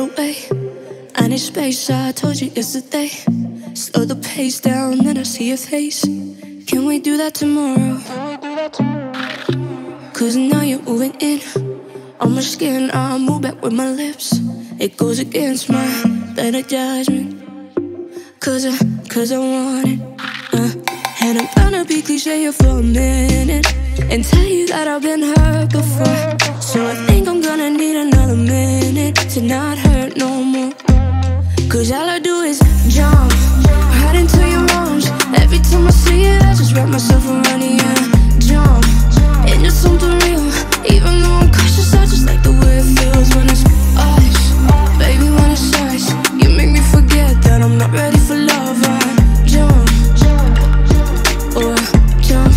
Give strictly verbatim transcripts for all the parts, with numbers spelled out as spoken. don't wait. I need space, I told you yesterday. Slow the pace down, then I see your face. Can we do that tomorrow? Cause now you're moving in on my skin, I move back with my lips. It goes against my better judgment. Cause I, cause I want it uh. And I'm gonna be cliche here for a minute and tell you that I've been hurt before. So I think I'm gonna need another minute to not hurt no more. Cause all I do is jump right into your arms. Every time I see it, I just wrap myself around you and jump into something real. Even though I'm cautious, I just like the way it feels when it's us. Baby, when it's us, you make me forget that I'm not ready for love. I jump, or jump.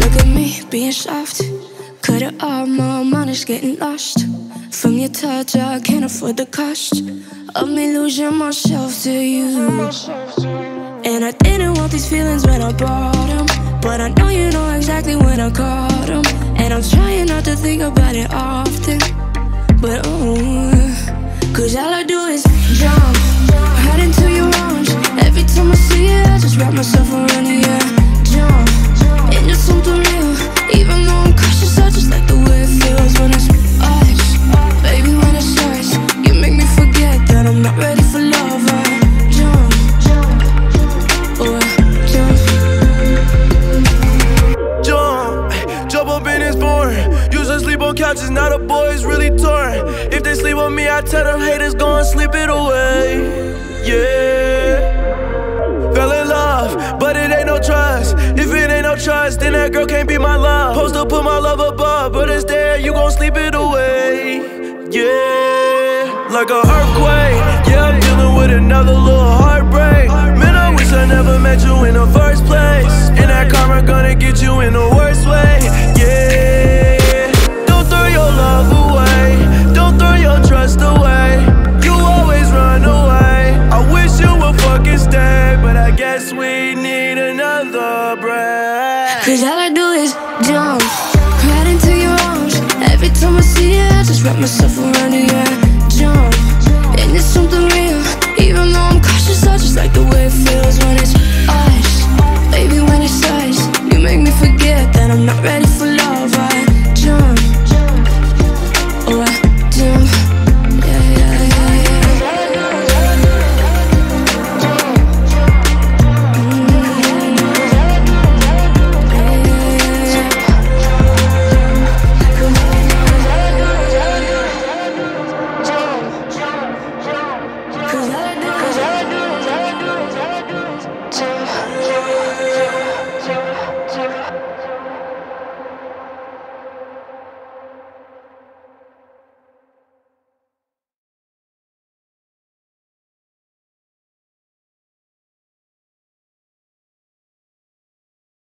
Look at me being soft. Cut it off, my mind is getting lost. From your touch, I can't afford the cost of me losing myself to you. And I didn't want these feelings when I bought them, but I know you know exactly when I caught them. And I'm trying not to think about it often, but oh, cause all I do is jump right into your arms. Every time I see it, I just wrap myself around you. Jump into something real. Even though I'm cautious, I just like the way it feels when it's us. Baby, when it's us, you make me forget that I'm not ready for love. I jump, or jump. Jump, jump up in his board. Usually sleep on couches, now the boys really torn. If they sleep on me, I tell them haters, go and sleep it away. Yeah. Fell in love, but it ain't no trust. If it ain't no trust, then that girl can't be my love. Supposed to put my love above, but instead you gon' sleep it away. Yeah, like a earthquake. Yeah, I'm dealing with another little heartbreak. Man, I wish I never met you in the first place. And that karma gonna get you in the worst way. Yeah, don't throw your love away. Don't throw your trust away. You always run away. I wish you would fucking stay, but I guess we need another break. Cause all I do is jump right into your arms. Every time I see you, I just wrap myself